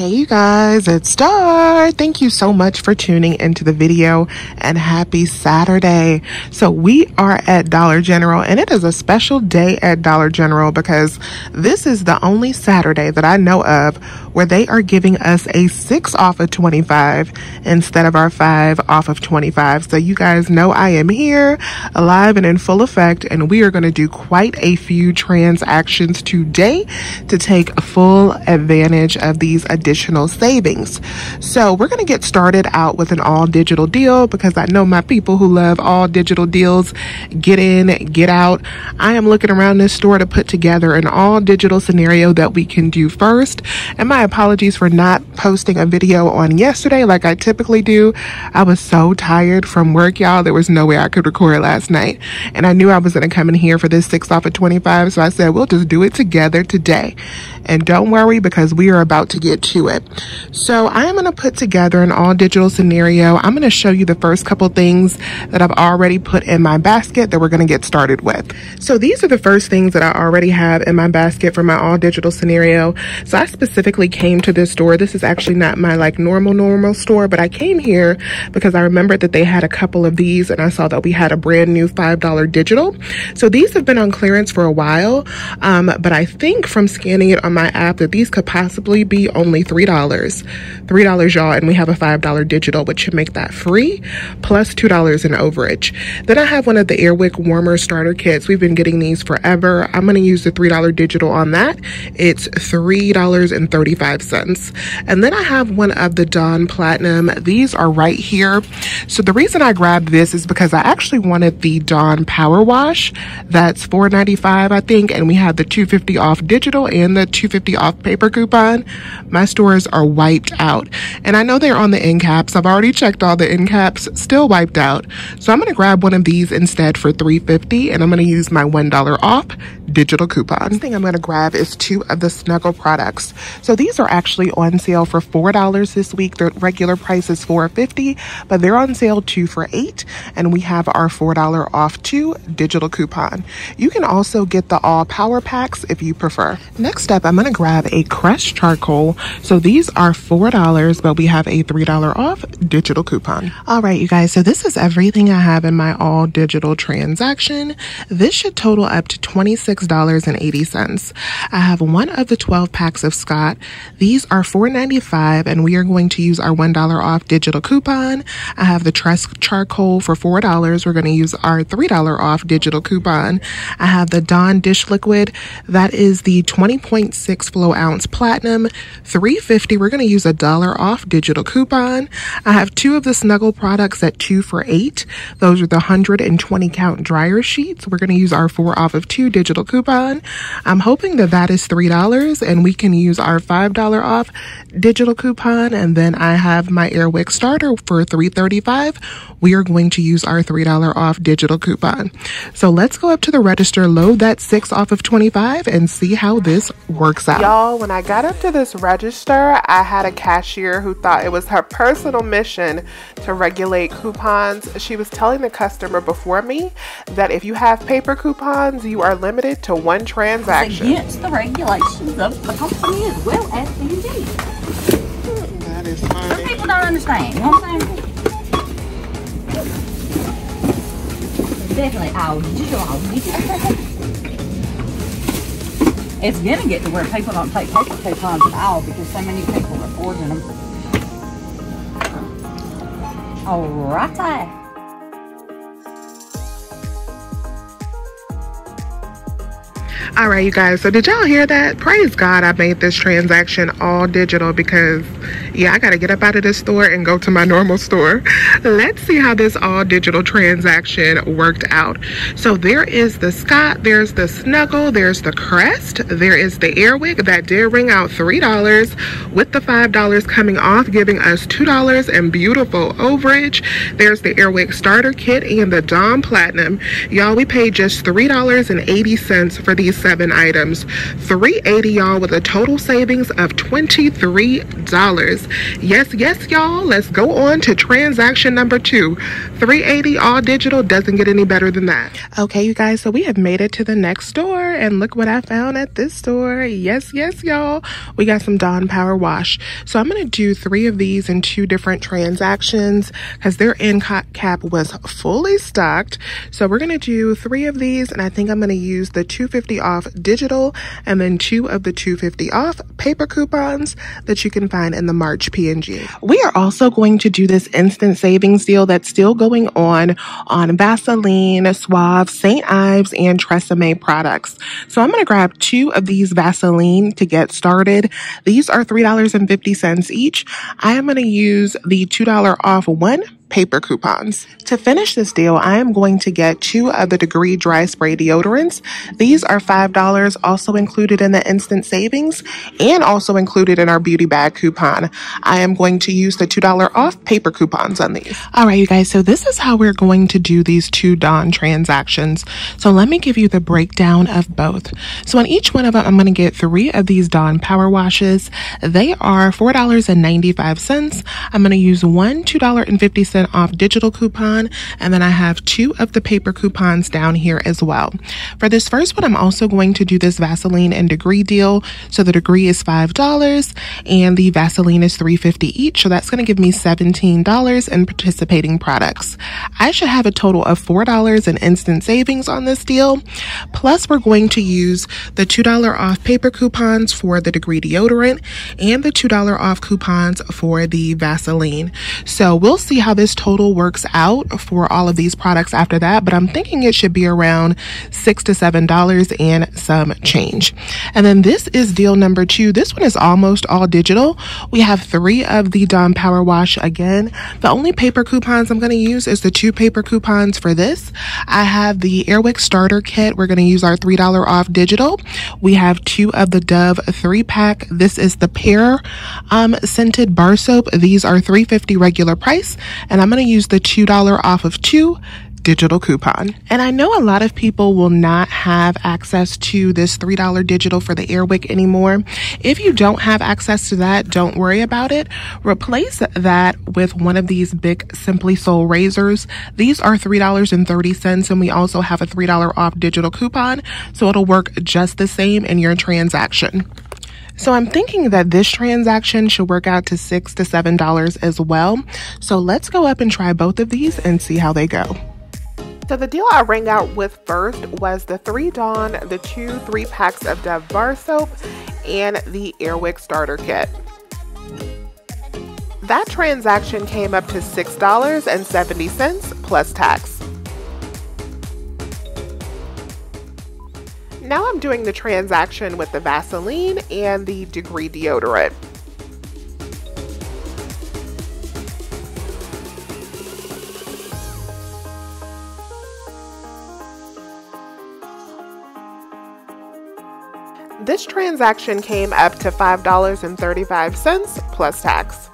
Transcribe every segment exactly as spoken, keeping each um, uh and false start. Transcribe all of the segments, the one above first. Hey you guys, it's Star. Thank you so much for tuning into the video and happy Saturday. So we are at Dollar General and it is a special day at Dollar General because this is the only Saturday that I know of where they are giving us a six off of twenty-five instead of our five off of twenty-five. So you guys know I am here alive and in full effect, and we are going to do quite a few transactions today to take full advantage of these additional additional savings. So we're going to get started out with an all digital deal because I know my people who love all digital deals. Get in, get out. I am looking around this store to put together an all digital scenario that we can do first. And my apologies for not posting a video on yesterday like I typically do. I was so tired from work, y'all. There was no way I could record last night. And I knew I was going to come in here for this six off of twenty-five. So I said, we'll just do it together today. And don't worry, because we are about to get to it. So I'm going to put together an all digital scenario. I'm going to show you the first couple things that I've already put in my basket that we're going to get started with. So these are the first things that I already have in my basket for my all digital scenario. So I specifically came to this store. This is actually not my like normal, normal store, but I came here because I remembered that they had a couple of these and I saw that we had a brand new five dollar digital. So these have been on clearance for a while, um, but I think from scanning it on my app that these could possibly be only three dollars, three dollars, y'all, and we have a five dollar digital, which should make that free, plus two dollars in overage. Then I have one of the Airwick Warmer Starter Kits. We've been getting these forever. I'm going to use the three dollar digital on that. It's three dollars and thirty-five cents. And then I have one of the Dawn Platinum. These are right here. So the reason I grabbed this is because I actually wanted the Dawn Power Wash. That's four ninety-five, I think, and we have the two fifty off digital and the two fifty off paper coupon. My stores are wiped out, and I know they're on the end caps. I've already checked all the end caps, still wiped out. So I'm going to grab one of these instead for three fifty, and I'm going to use my one dollar off digital coupon. Next thing I'm going to grab is two of the Snuggle products. So these are actually on sale for four dollars this week. Their regular price is four fifty, but they're on sale two for eight, and we have our four dollar off two digital coupon. You can also get the all power packs if you prefer. Next up, I'm going to grab a crushed charcoal. So these are four dollars, but we have a three dollar off digital coupon. All right, you guys, so this is everything I have in my all digital transaction. This should total up to twenty-six dollars and eighty cents. I have one of the twelve packs of Scott. These are four ninety-five, and we are going to use our one dollar off digital coupon. I have the Trust Charcoal for four dollars. We're going to use our three dollar off digital coupon. I have the Dawn Dish Liquid. That is the twenty point six flow ounce platinum. three fifty, we're going to use a dollar off digital coupon. I have two of the Snuggle products at two for eight. Those are the one hundred twenty count dryer sheets. We're going to use our four off of two digital coupon. I'm hoping that that is three dollars, and we can use our five dollar off digital coupon. And then I have my Airwick starter for three thirty-five. We are going to use our three dollar off digital coupon. So let's go up to the register, load that six off of twenty-five, and see how this works out. Y'all, when I got up to this register, I had a cashier who thought it was her personal mission to regulate coupons. She was telling the customer before me that if you have paper coupons, you are limited to one transaction. Against the regulations of the company as well as the U D. That is funny. Some people don't understand. You know what I'm saying? Definitely, I'll digital, I'll digital. It's going to get to where people don't take paper coupons at all because so many people are forging them. All right. All right, you guys, so did y'all hear that? Praise God I made this transaction all digital because, yeah, I got to get up out of this store and go to my normal store. Let's see how this all digital transaction worked out. So there is the Scott, there's the Snuggle, there's the Crest, there is the Airwick. That did ring out three dollars with the five dollars coming off, giving us two dollars and beautiful overage. There's the Airwick Starter Kit and the Dawn Platinum. Y'all, we paid just three dollars and eighty cents for these seven items, three eighty, y'all, with a total savings of twenty-three dollars. Yes, yes, y'all, let's go on to transaction number two. three eighty all digital, doesn't get any better than that. Okay, you guys, so we have made it to the next store, and look what I found at this store. Yes, yes, y'all, we got some Dawn Power Wash. So I'm gonna do three of these in two different transactions because their end cap was fully stocked. So we're gonna do three of these, and I think I'm gonna use the two fifty off digital and then two of the two fifty off paper coupons that you can find in the March P and G. We are also going to do this instant savings deal that's still going on on Vaseline, Suave, Saint Ives, and Tresemme products. So I'm gonna grab two of these Vaseline to get started. These are three dollars and fifty cents each. I am gonna use the two dollar off one paper coupons. To finish this deal, I am going to get two of the Degree Dry Spray deodorants. These are five dollars, also included in the instant savings and also included in our beauty bag coupon. I am going to use the two dollar off paper coupons on these. All right, you guys, so this is how we're going to do these two Dawn transactions. So let me give you the breakdown of both. So on each one of them, I'm going to get three of these Dawn Power Washes. They are four dollars and ninety-five cents. I'm going to use one two dollars and fifty cents off digital coupon, and then I have two of the paper coupons down here as well. For this first one, I'm also going to do this Vaseline and Degree deal. So the Degree is five dollars and the Vaseline is three fifty each, so that's going to give me seventeen dollars in participating products. I should have a total of four dollars in instant savings on this deal, plus we're going to use the two dollar off paper coupons for the Degree deodorant and the two dollar off coupons for the Vaseline. So we'll see how this total works out for all of these products after that, but I'm thinking it should be around six to seven dollars and some change. And then this is deal number two. This one is almost all digital. We have three of the Dawn Power Wash again. The only paper coupons I'm going to use is the two paper coupons for this. I have the Air Wick starter kit. We're going to use our three dollar off digital. We have two of the Dove three pack. This is the pear um, scented bar soap. These are three fifty regular price, and I'm going to use the two dollar off of two digital coupon. And I know a lot of people will not have access to this three dollar digital for the Air Wick anymore. If you don't have access to that, don't worry about it. Replace that with one of these big Simply Soul razors. These are three dollars and thirty cents, and we also have a three dollar off digital coupon, so it'll work just the same in your transaction. So I'm thinking that this transaction should work out to six to seven dollars as well. So let's go up and try both of these and see how they go. So the deal I rang out with first was the three Dawn, the two three packs of Dove bar soap, and the Air Wick starter kit. That transaction came up to six dollars and seventy cents plus tax. Now I'm doing the transaction with the Vaseline and the Degree deodorant. This transaction came up to five dollars and thirty-five cents plus tax.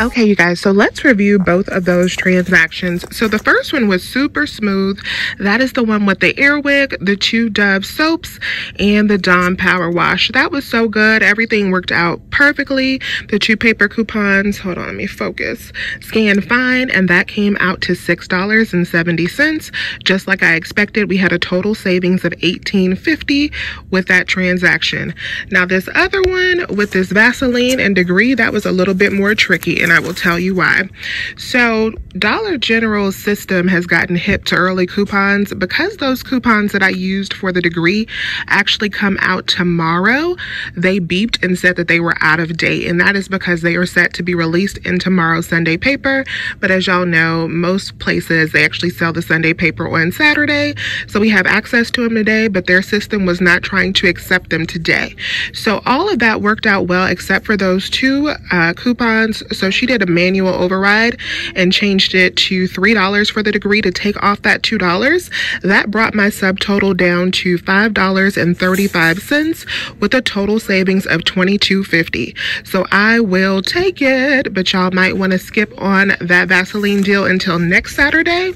Okay, you guys, so let's review both of those transactions. So the first one was super smooth. That is the one with the Air Wick, the two Dove soaps, and the Dawn Power Wash. That was so good. Everything worked out perfectly. The two paper coupons, hold on, let me focus. Scan fine, and that came out to six dollars and seventy cents. Just like I expected, we had a total savings of eighteen fifty with that transaction. Now this other one with this Vaseline and Degree, that was a little bit more tricky, and I will tell you why. So Dollar General's system has gotten hip to early coupons. Because those coupons that I used for the Degree actually come out tomorrow, they beeped and said that they were out of date, and that is because they are set to be released in tomorrow's Sunday paper. But as y'all know, most places, they actually sell the Sunday paper on Saturday, so we have access to them today, but their system was not trying to accept them today. So all of that worked out well except for those two uh, coupons. So she did a manual override and changed it to three dollars for the degree to take off that two dollars. That brought my subtotal down to five dollars and thirty-five cents with a total savings of twenty-two fifty. So I will take it, but y'all might want to skip on that Vaseline deal until next Saturday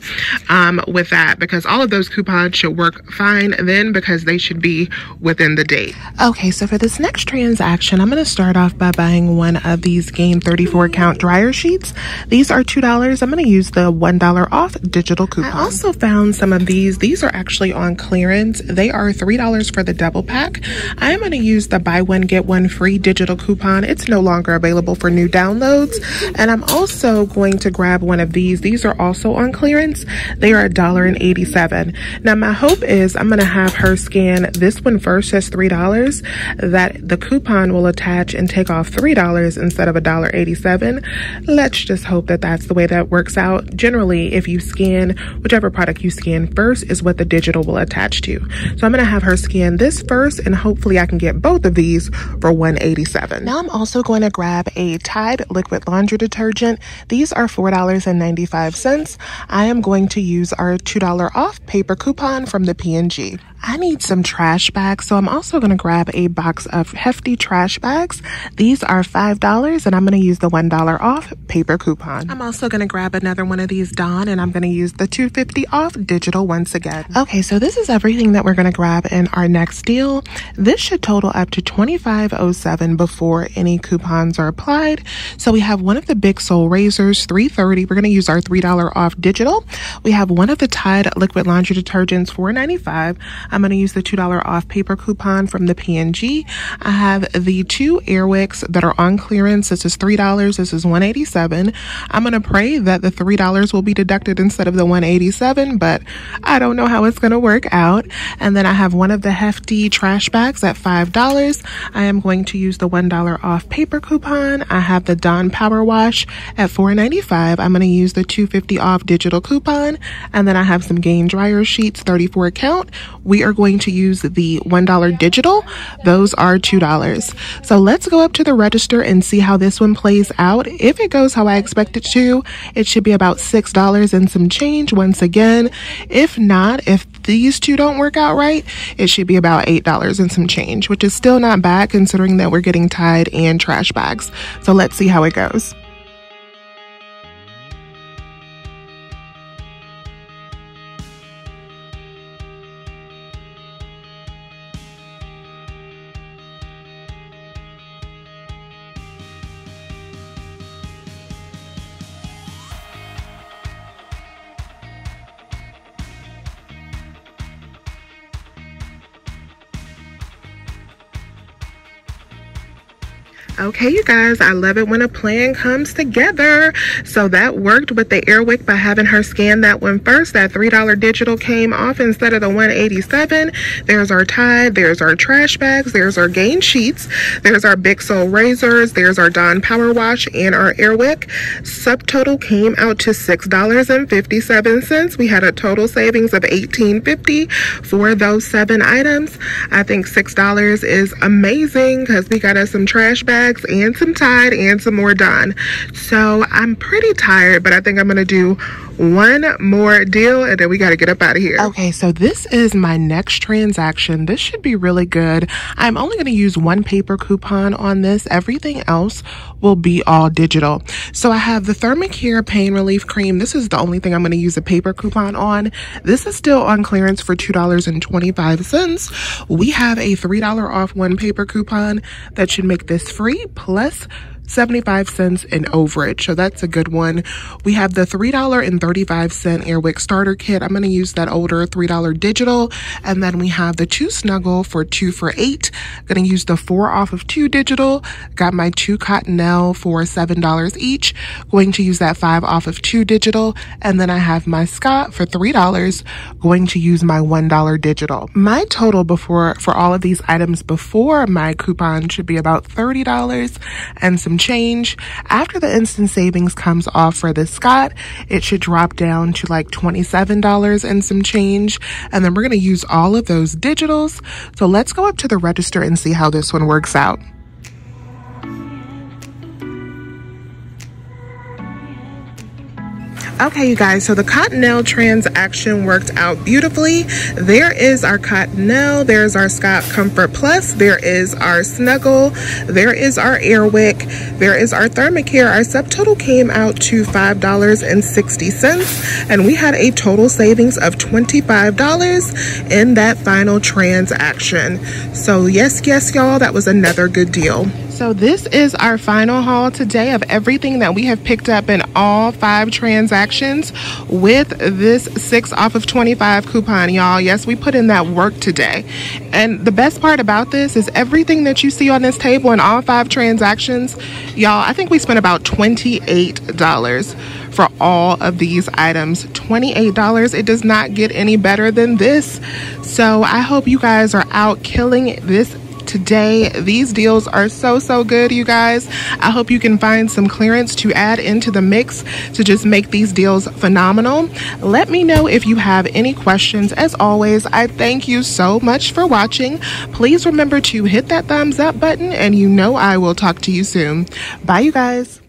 um, with that, because all of those coupons should work fine then because they should be within the date. Okay, so for this next transaction, I'm going to start off by buying one of these Gain thirty-four count dryer sheets. These are two dollars. I'm going to use the one dollar off digital coupon. I also found some of these. These are actually on clearance. They are three dollars for the double pack. I am going to use the buy one get one free digital coupon. It's no longer available for new downloads. And I'm also going to grab one of these. These are also on clearance. They are one dollar and eighty-seven cents. Now my hope is I'm going to have her scan this one first as three dollars, that the coupon will attach and take off three dollars instead of one dollar and eighty-seven cents. Let's just hope that that's the way that works out. Generally, if you scan, whichever product you scan first is what the digital will attach to. So I'm going to have her scan this first and hopefully I can get both of these for one dollar and eighty-seven cents. Now I'm also going to grab a Tide liquid laundry detergent. These are four dollars and ninety-five cents. I am going to use our two dollar off paper coupon from the P and G. I need some trash bags, so I'm also going to grab a box of hefty trash bags. These are five dollars, and I'm going to use the one dollar off paper coupon. I'm also going to grab another one of these Dawn, and I'm going to use the two fifty off digital once again. Okay, so this is everything that we're going to grab in our next deal. This should total up to twenty-five oh seven before any coupons are applied. So we have one of the Big Soul razors, three thirty. We're going to use our three dollar off digital. We have one of the Tide liquid laundry detergents, four ninety-five. I'm going to use the two dollar off paper coupon from the P and G. I have the two Airwicks that are on clearance. This is three dollars. This is one eighty-seven. I'm going to pray that the three dollars will be deducted instead of the one eighty-seven, but I don't know how it's going to work out. And then I have one of the hefty trash bags at five dollars. I am going to use the one dollar off paper coupon. I have the Dawn Power Wash at four ninety-five. I'm going to use the two fifty off digital coupon. And then I have some Gain dryer sheets, thirty-four count. We We are going to use the one dollar digital. Those are two dollars. So let's go up to the register and see how this one plays out. If it goes how I expect it to, it should be about six dollars and some change once again. If not, if these two don't work out right, it should be about eight dollars and some change, which is still not bad considering that we're getting Tide and trash bags. So let's see how it goes. Okay, you guys, I love it when a plan comes together. So that worked with the Airwick by having her scan that one first. That three dollar digital came off instead of the one eighty-seven. There's our Tide, there's our trash bags, there's our Gain sheets, there's our Big Soul razors, there's our Dawn Power Wash, and our Airwick. Subtotal came out to six dollars and fifty-seven cents. We had a total savings of eighteen fifty for those seven items. I think six dollars is amazing because we got us some trash bags and some Tide and some more Dawn. So I'm pretty tired, but I think I'm going to do one more deal and then we got to get up out of here. Okay, so this is my next transaction. This should be really good. I'm only going to use one paper coupon on this. Everything else will be all digital. So I have the Thermacare Pain Relief Cream. This is the only thing I'm going to use a paper coupon on. This is still on clearance for two dollars and twenty-five cents. We have a three dollar off one paper coupon that should make this free plus seventy-five cents in overage. So that's a good one. We have the three dollars and thirty-five cents Airwick starter kit. I'm going to use that older three dollar digital. And then we have the two snuggle for two for eight. Going to use the four off of two digital. Got my two Cottonelle for seven dollars each. Going to use that five off of two digital. And then I have my Scott for three dollars. Going to use my one dollar digital. My total before for all of these items before my coupon should be about thirty dollars and some change. After the instant savings comes off for the Scott, it should drop down to like twenty-seven dollars and some change. And then we're going to use all of those digitals. So let's go up to the register and see how this one works out. Okay, you guys, so the Cottonelle transaction worked out beautifully. There is our Cottonelle, there's our Scott Comfort Plus, there is our Snuggle, there is our Airwick, there is our Thermacare. Our subtotal came out to five dollars and sixty cents, and we had a total savings of twenty-five dollars in that final transaction. So yes, yes, y'all, that was another good deal. So this is our final haul today of everything that we have picked up in all five transactions with this six off of twenty-five coupon, y'all. Yes, we put in that work today. And the best part about this is everything that you see on this table in all five transactions, y'all, I think we spent about twenty-eight dollars for all of these items. twenty-eight dollars, it does not get any better than this. So I hope you guys are out killing this today. These deals are so, so good, you guys. I hope you can find some clearance to add into the mix to just make these deals phenomenal. Let me know if you have any questions. As always, I thank you so much for watching. Please remember to hit that thumbs up button, and you know I will talk to you soon. Bye, you guys.